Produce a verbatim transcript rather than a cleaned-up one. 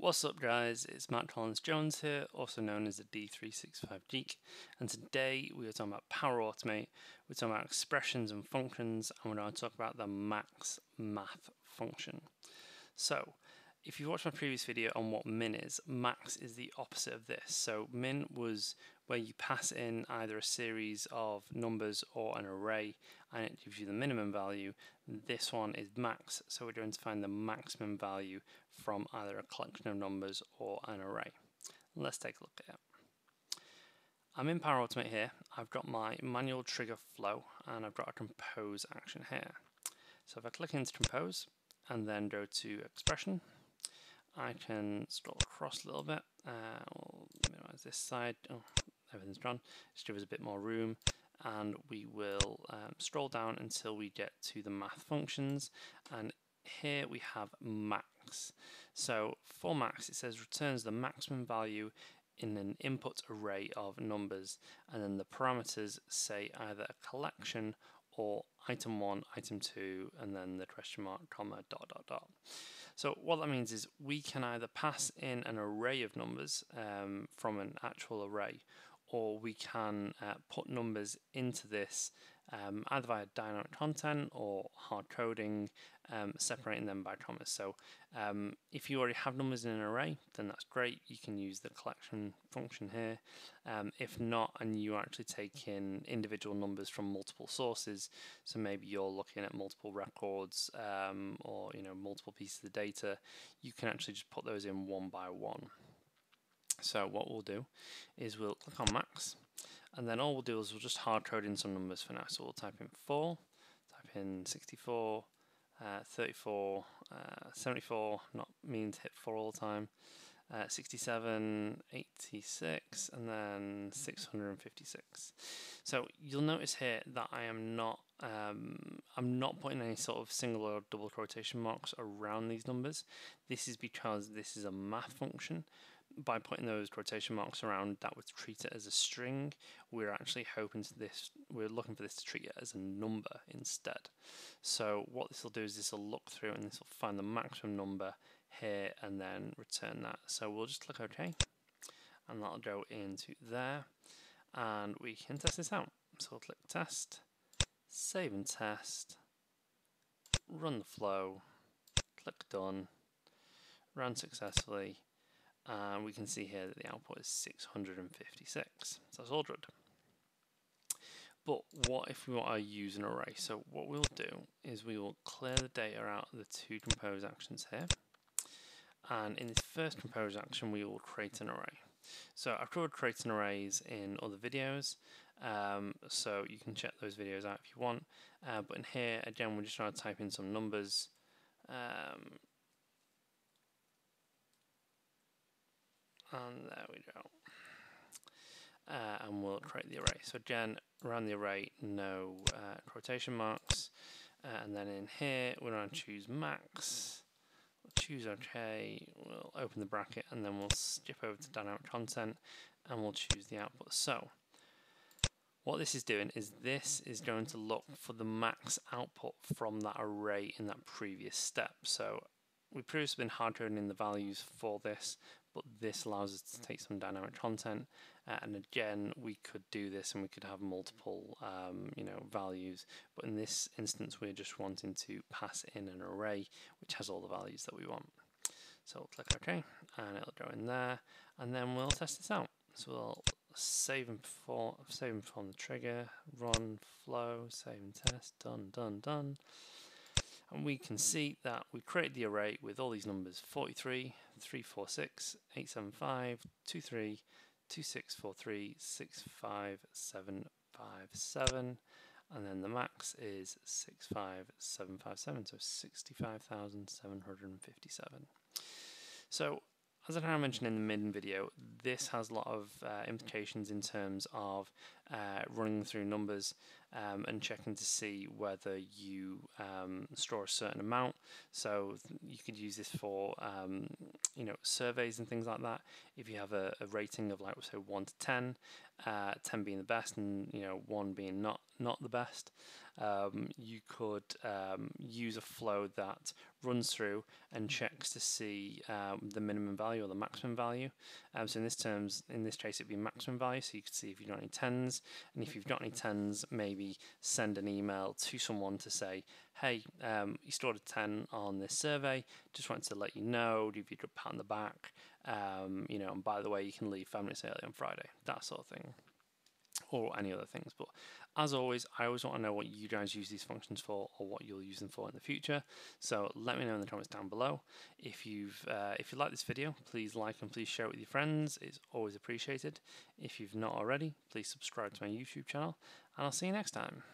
What's up guys, it's Matt Collins-Jones here, also known as the D three sixty-five Geek, and today we are talking about Power Automate, we're talking about expressions and functions, and we're going to talk about the max math function. So, if you watched my previous video on what min is, max is the opposite of this. So min was where you pass in either a series of numbers or an array, and it gives you the minimum value. This one is max, so we're going to find the maximum value from either a collection of numbers or an array. Let's take a look at it. I'm in Power Automate here. I've got my manual trigger flow, and I've got a compose action here. So if I click into compose, and then go to expression, I can scroll across a little bit. Uh, we'll minimize this side. Oh, everything's gone. Just give us a bit more room, and we will um, scroll down until we get to the math functions. And here we have max. So for max, it says returns the maximum value in an input array of numbers, and then the parameters say either a collection or item one, item two, and then the question mark, comma, dot, dot, dot. So what that means is we can either pass in an array of numbers um, from an actual array, or we can uh, put numbers into this um, either via dynamic content or hard coding, um, separating them by commas. So um, if you already have numbers in an array, then that's great. You can use the collection function here. Um, if not, and you actually take in individual numbers from multiple sources, so maybe you're looking at multiple records um, or you know multiple pieces of data, you can actually just put those in one by one. So what we'll do is we'll click on max, and then all we'll do is we'll just hard code in some numbers for now. So we'll type in four, type in sixty-four, uh, thirty-four, uh, seventy-four, not meaning to hit four all the time, uh, sixty-seven, eighty-six, and then six hundred fifty-six. So you'll notice here that I am not Um, I'm not putting any sort of single or double quotation marks around these numbers. This is because this is a math function. By putting those quotation marks around, that would treat it as a string. We're actually hoping to this, we're looking for this to treat it as a number instead. So what this will do is this will look through and this will find the maximum number here and then return that. So we'll just click OK, and that'll go into there, and we can test this out. So we'll click test, save and test, run the flow, click done, ran successfully, and we can see here that the output is six hundred fifty-six, so that's all good. But what if we want to use an array? So what we'll do is we will clear the data out of the two compose actions here, and in this first compose action we will create an array. So I've covered creating arrays in other videos, um, so you can check those videos out if you want. Uh, but in here, again, we're just trying to type in some numbers. Um, and there we go. Uh, and we'll create the array. So again, around the array, no uh, quotation marks. Uh, and then in here, we're going to choose max. Choose OK, we'll open the bracket, and then we'll skip over to dynamic content, and we'll choose the output. So what this is doing is this is going to look for the max output from that array in that previous step. So we've previously been hard coding in the values for this, but this allows us to take some dynamic content, uh, and again we could do this and we could have multiple um, you know values, but in this instance we're just wanting to pass in an array which has all the values that we want. So we'll click OK, and it'll go in there, and then we'll test this out. So we'll save and perform, save and perform the trigger, run, flow, save and test, done, done, done. And we can see that we created the array with all these numbers: forty-three, three forty-six, eight seventy-five, twenty-three, twenty-six forty-three, sixty-five seven fifty-seven, and then the max is sixty-five seven fifty-seven, so sixty-five thousand seven hundred fifty-seven. So, as I mentioned in the min video, this has a lot of uh, implications in terms of uh, running through numbers um, and checking to see whether you um, store a certain amount. So you could use this for um, you know surveys and things like that. If you have a, a rating of like say one to ten, uh, ten being the best and you know one being not not the best. Um, you could um, use a flow that runs through and checks to see um, the minimum value or the maximum value. Um, so in this terms, in this case, it'd be maximum value. So you could see if you've got any tens, and if you've got any tens, maybe send an email to someone to say, "Hey, um, you scored a ten on this survey. Just wanted to let you know. Give you a pat on the back. Um, you know, and by the way, you can leave five minutes early on Friday." That sort of thing. Or any other things, but as always, I always want to know what you guys use these functions for, or what you'll use them for in the future. So let me know in the comments down below. If you've uh, if you like this video, please like and please share it with your friends. It's always appreciated. If you've not already, please subscribe to my YouTube channel, and I'll see you next time.